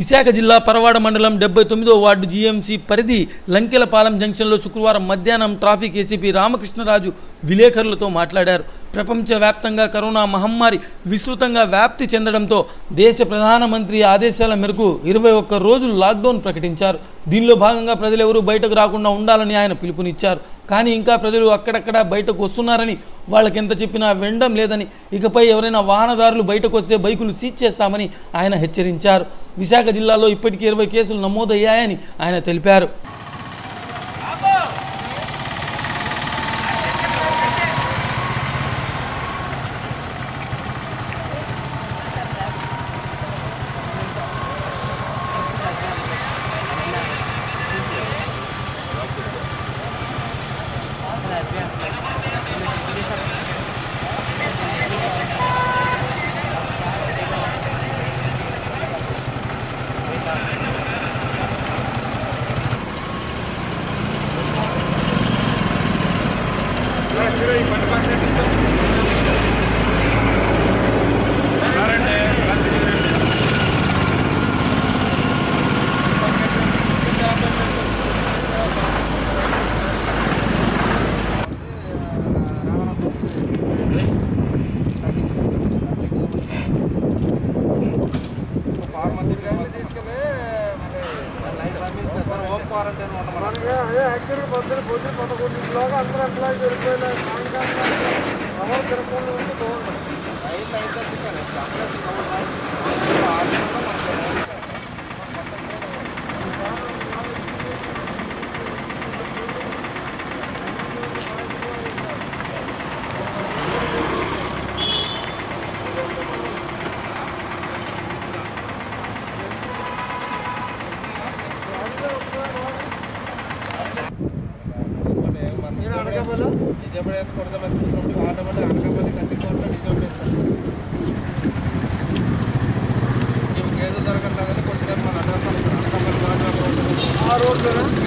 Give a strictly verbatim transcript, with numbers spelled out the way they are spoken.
విశాఖ జిల్లా పరవాడ మండలం డెబ్బై తొమ్మిదవ వార్డు జీఎంసీ పరిధి లంకెల పాలం జంక్షన్లో శుక్రవారం మధ్యాహ్నం ట్రాఫిక్ ఏసీపీ రామకృష్ణరాజు విలేకరులతో మాట్లాడారు. ప్రపంచవ్యాప్తంగా కరోనా మహమ్మారి విస్తృతంగా వ్యాప్తి చెందడంతో దేశ ప్రధానమంత్రి ఆదేశాల మేరకు ఇరవై ఒక్క రోజులు లాక్డౌన్ ప్రకటించారు. దీనిలో భాగంగా ప్రజలు ఎవరూ బయటకు రాకుండా ఉండాలని ఆయన పిలుపునిచ్చారు. కానీ ఇంకా ప్రజలు అక్కడక్కడ బయటకు వస్తున్నారని, వాళ్ళకి ఎంత చెప్పినా వినడం లేదని, ఇకపై ఎవరైనా వాహనదారులు బయటకు వస్తే బైకులు సీజ్ చేస్తామని ఆయన హెచ్చరించారు. విశాఖ జిల్లాలో ఇప్పటికీ ఇరవై కేసులు నమోదయ్యాయని ఆయన తెలిపారు. Gracias.